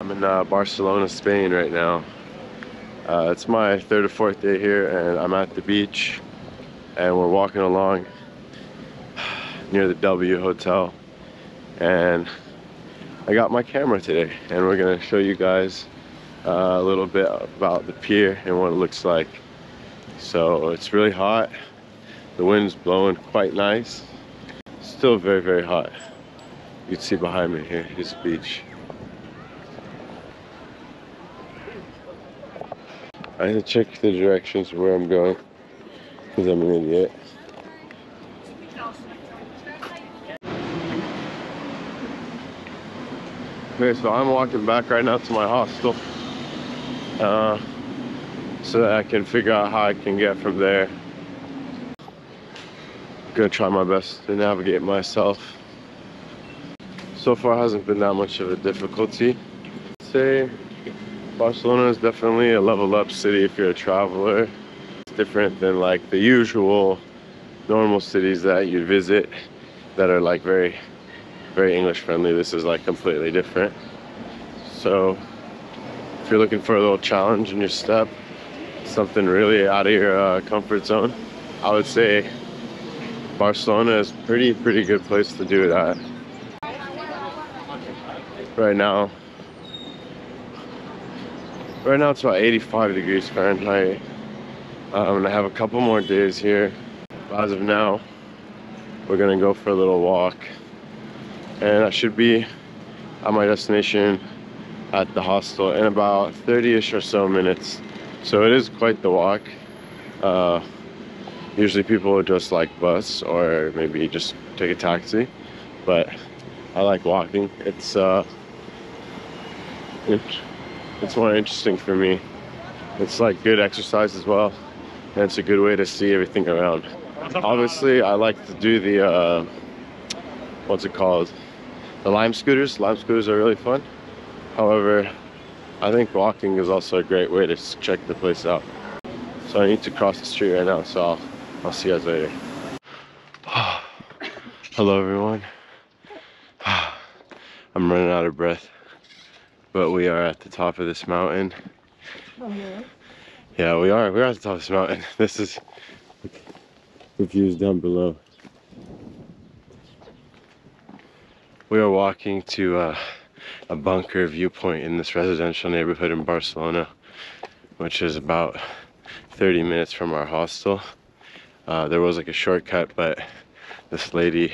I'm in Barcelona, Spain right now. It's my third or fourth day here, and I'm at the beach and we're walking along near the W Hotel, and I got my camera today, and we're gonna show you guys a little bit about the pier and what it looks like. So it's really hot, the wind's blowing quite nice, still very, very hot. You can see behind me here, this beach. I had to check the directions where I'm going, because I'm an idiot. Okay, so I'm walking back right now to my hostel, so that I can figure out how I can get from there. I'm gonna try my best to navigate myself. So far it hasn't been that much of a difficulty. I'd say Barcelona is definitely a level up city if you're a traveler. It's different than like the usual normal cities that you visit that are like very English friendly. This is like completely different. So if you're looking for a little challenge in your step, something really out of your comfort zone, I would say Barcelona is pretty good place to do that. Right now it's about 85 degrees Fahrenheit. I'm gonna have a couple more days here. As of now, we're gonna go for a little walk, and I should be at my destination at the hostel in about 30-ish or so minutes. So it is quite the walk. Usually people would just like bus or maybe just take a taxi, but I like walking. It's more interesting for me. It's like good exercise as well, and it's a good way to see everything around. Obviously, I like to do the the Lime scooters. Lime scooters are really fun. However, I think walking is also a great way to check the place out. So I need to cross the street right now, so I'll see you guys later. Hello everyone. I'm running out of breath, but we are at the top of this mountain. Yeah, we're at the top of this mountain. This is the views down below. We are walking to a bunker viewpoint in this residential neighborhood in Barcelona, which is about 30 minutes from our hostel. There was like a shortcut, but this lady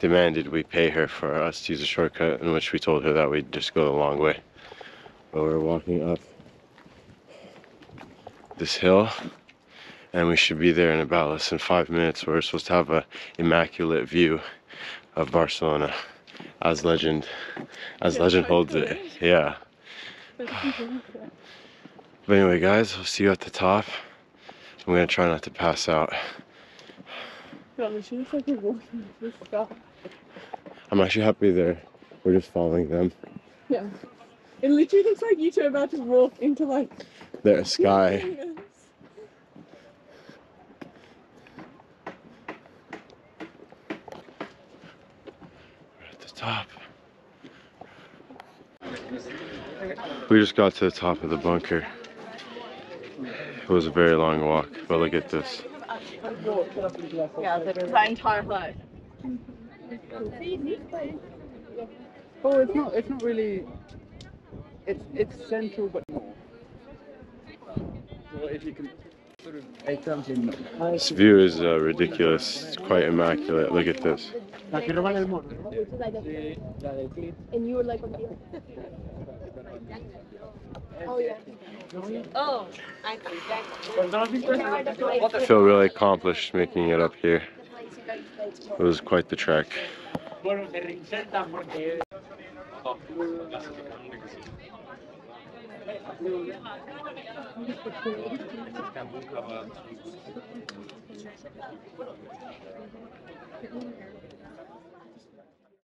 demanded we pay her for us to use a shortcut, in which we told her that we'd just go the long way. But we're walking up this hill, and we should be there in about less than 5 minutes. We're supposed to have an immaculate view of Barcelona, as legend holds it. Yeah. But anyway, guys, we'll see you at the top. I'm gonna try not to pass out. I'm actually happy there. We're just following them. Yeah. It literally looks like you two are about to walk into like their sky. We're at the top. We just got to the top of the bunker. It was a very long walk, but look at this. Yeah, that entire hut. Oh, it's not really. It's central, but more. So if you can sort of. This view is ridiculous. It's quite immaculate. Look at this. And you were like. Oh, yeah. Oh, I see. I feel really accomplished making it up here. It was quite the trek.